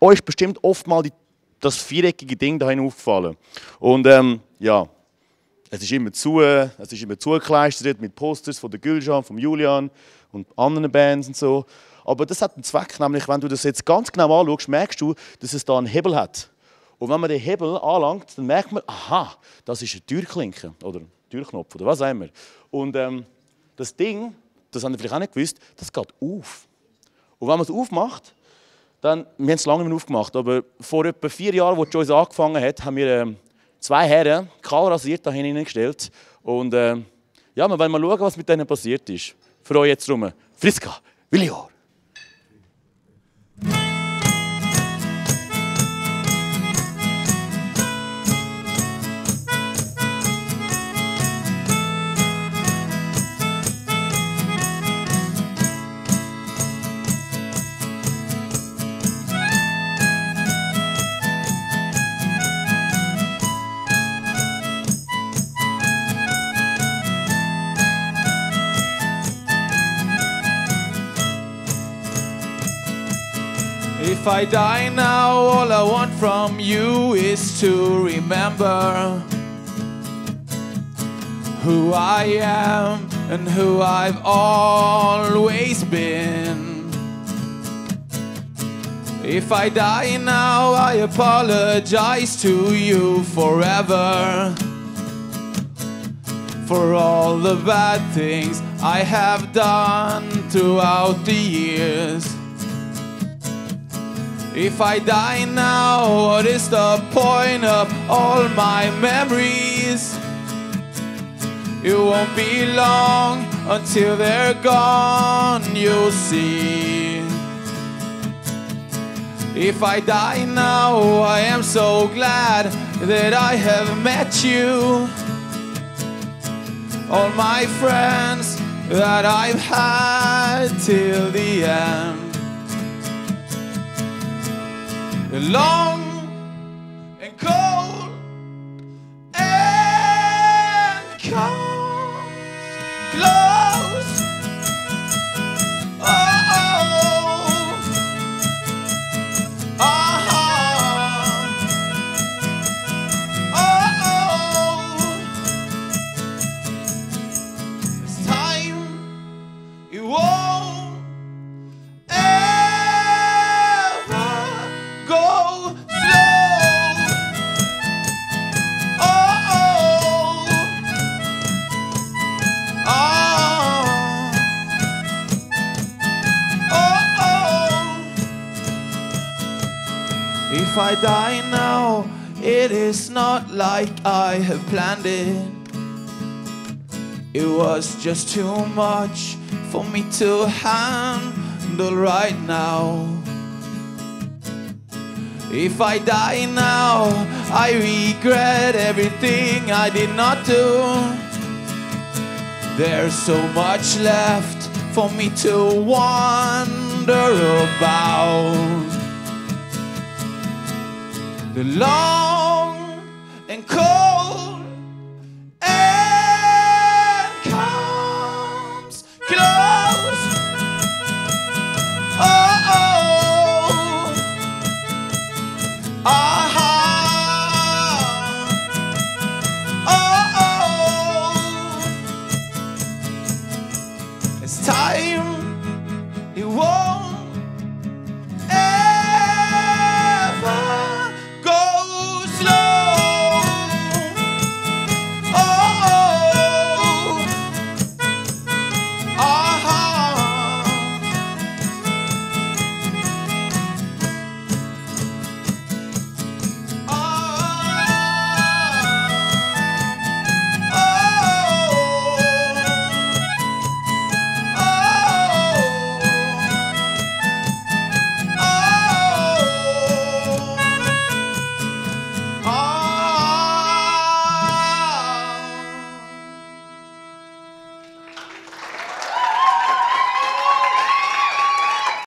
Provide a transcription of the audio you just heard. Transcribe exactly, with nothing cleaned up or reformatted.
euch bestimmt oft mal die, das viereckige Ding dahin aufgefallen. Und ähm, ja, es ist immer zu, äh, es ist immer zugekleistert mit Posters von der Güljan, von Julian und anderen Bands und so. Aber das hat einen Zweck, nämlich wenn du das jetzt ganz genau anschaust, merkst du, dass es da einen Hebel hat. Und wenn man den Hebel anlangt, dann merkt man, aha, das ist eine Türklinke oder ein Türknopf oder was auch immer. Und ähm, das Ding, das haben wir vielleicht auch nicht gewusst, das geht auf. Und wenn man es aufmacht, dann, wir haben es lange nicht mehr aufgemacht, aber vor etwa vier Jahren, als Joiz angefangen hat, haben wir ähm, zwei Herren kahl rasiert da hineingestellt. Und ähm, ja, wir wollen mal schauen, was mit denen passiert ist. Für euch jetzt rum, Friska Viljor. If I die now, all I want from you is to remember who I am and who I've always been. If I die now, I apologize to you forever for all the bad things I have done throughout the years. If I die now, what is the point of all my memories? It won't be long until they're gone, you'll see. If I die now, I am so glad that I have met you. All my friends that I've had till the end. Long and cold and cold, close. Oh, oh, oh, oh, oh. It's time it won't . If I die now, it is not like I have planned it. It was just too much for me to handle right now. If I die now, I regret everything I did not do. There's so much left for me to wonder about. The Lord